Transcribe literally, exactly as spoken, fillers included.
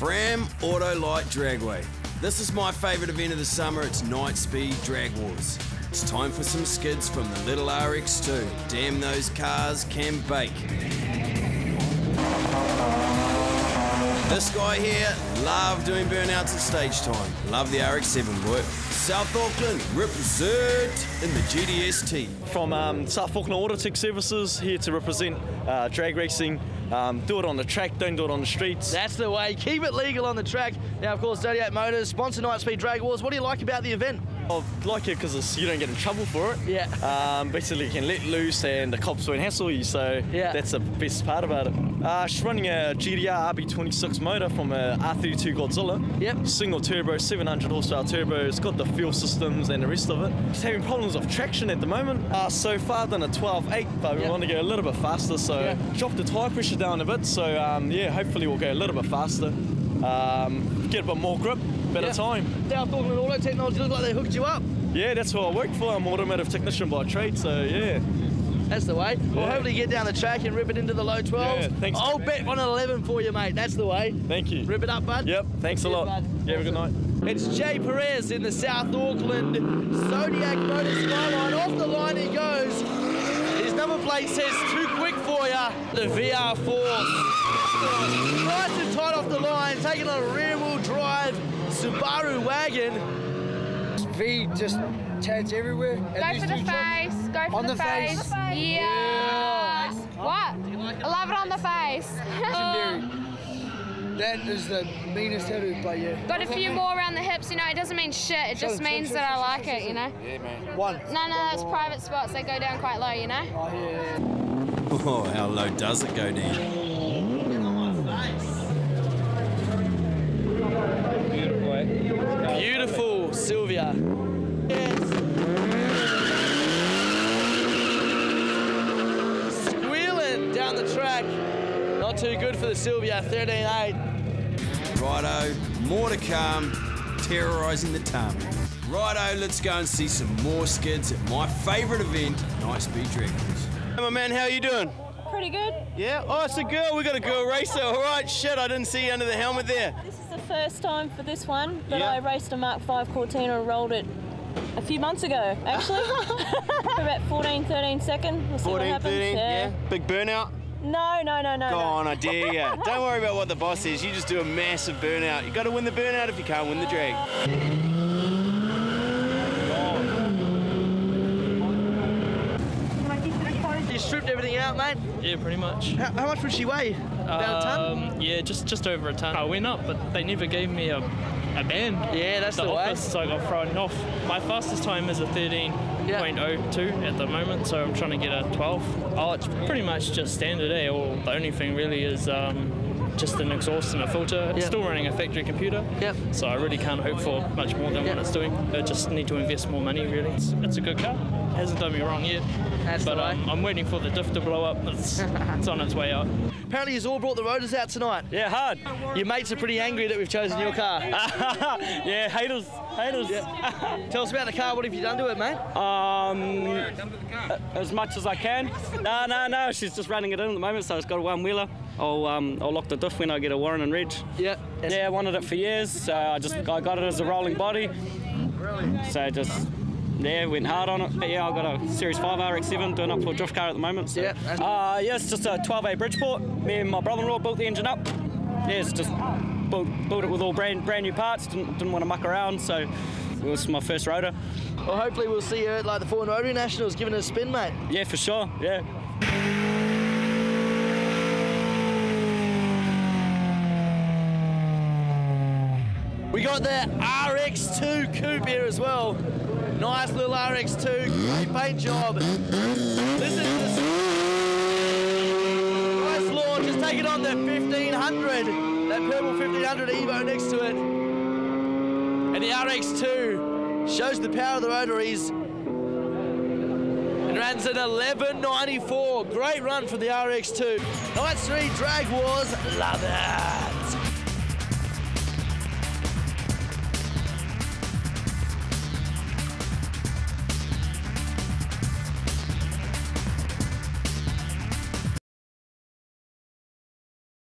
Fram Autolite Dragway. This is my favourite event of the summer, it's Nightspeed Drag Wars. It's time for some skids from the little R X two. Damn, those cars can bake. This guy here, love doing burnouts at stage time. Love the R X seven work. South Auckland represent in the G D S T. From um, South Auckland Autotech Services, here to represent uh, drag racing. Um, do it on the track, don't do it on the streets. That's the way, keep it legal on the track. Now, of course, thirty-eight Motors, sponsor Nightspeed Drag Wars. What do you like about the event? I like it because you don't get in trouble for it. Yeah. Um, basically, you can let loose and the cops won't hassle you, so yeah. That's the best part about it. Uh, she's running a G D R R B twenty-six motor from a R thirty-two Godzilla. Yep. Single turbo, seven hundred horsepower turbo. It's got the fuel systems and the rest of it. She's having problems of traction at the moment. Uh, so far done a twelve eight, but we yep. want to go a little bit faster, so yep. drop the tyre pressure down a bit. So um, yeah, hopefully we'll go a little bit faster. Um, get a bit more grip, better yep. time. South Auckland Auto Technology look like they hooked you up. Yeah, that's what I work for. I'm an automotive technician by trade, so yeah. That's the way. Yeah. Well, hopefully you get down the track and rip it into the low twelves. Yeah, thanks. I'll bet on an eleven for you, mate. That's the way. Thank you. Rip it up, bud. Yep, thanks a lot. Bud. Yeah, awesome. Have a good night. It's Jay Perez in the South Auckland Zodiac Motor Skyline. Off the line he goes. His number plate says too quick for ya. The V R four. Nice and tight off the line, taking on a rear-wheel drive Subaru wagon. Speed just chance everywhere. Go for the face. Go for the face. Yeah. yeah. What? I love it on the face. Legendary. That is the meanest tattoo play, yeah. Got a few more around the hips, you know, it doesn't mean shit, it just means that I like it, you know? Yeah, man. One. No, no, that's private spots, they go down quite low, you know? Oh, yeah. Oh, how low does it go down? Beautiful, eh? Beautiful, Silvia. Yes. Squealing down the track. Not too good for the Silvia, thirteen eight. Righto, more to come, terrorising the tum. Righto, let's go and see some more skids at my favourite event, Nightspeed Drag Wars. Hey, my man, how are you doing? Pretty good. Yeah? Oh, it's a girl. We got a girl racer. All right, shit, I didn't see you under the helmet there. This is the first time for this one, but yeah. I raced a Mark five Cortina, rolled it a few months ago, actually. About fourteen, thirteen second. We'll see fourteen, what happens. thirteen, yeah. yeah. Big burnout? No, no, no, no. Go no. on, I dare you. Don't worry about what the boss says. You just do a massive burnout. You got to win the burnout if you can't win the drag. You stripped everything out, mate? Yeah, pretty much. How, how much would she weigh? About um, a ton? Yeah, just, just over a ton. I went up, but they never gave me a... a band. Yeah, that's the, the way. So I got thrown off. My fastest time is a thirteen point oh two at the moment, so I'm trying to get a twelve. Oh, it's pretty much just standard, eh? Well, the only thing really is um, just an exhaust and a filter. Yep. It's still running a factory computer, yep. so I really can't hope for much more than yep. what it's doing. I just need to invest more money, really. It's, it's a good car. It hasn't done me wrong yet. That's but um, I'm waiting for the diff to blow up. It's, it's on its way out. Apparently you've all brought the rotors out tonight. Yeah, hard. Your mates are pretty angry that we've chosen your car. Yeah, haters. Haters. Yeah. Tell us about the car. What have you done to it, mate? Um, as much as I can. No, no, no. She's just running it in at the moment, so it's got a one-wheeler. I'll, um, I'll lock the diff when I get a Warren and Reg. Yeah. Yeah, I wanted it for years, so I just I got it as a rolling body. So just... Yeah, went hard on it. But yeah, I've got a Series five R X seven doing up for a drift car at the moment. So. Yeah. Uh, yeah, it's just a twelve A Bridgeport. Me and my brother-in-law built the engine up. Yeah, it's just built, built it with all brand brand new parts. Didn't, didn't want to muck around, so it was my first rotor. Well, hopefully we'll see you at like the Ford Rotary Nationals giving it a spin, mate. Yeah, for sure. Yeah. We got the R X two coupe here as well. Nice little R X two, great paint job. Listen to this. Nice launch, just take it on the fifteen hundred. That purple fifteen hundred Evo next to it. And the R X two shows the power of the rotaries. It runs at eleven ninety-four. Great run for the R X two. Nightspeed Drag Wars, love it.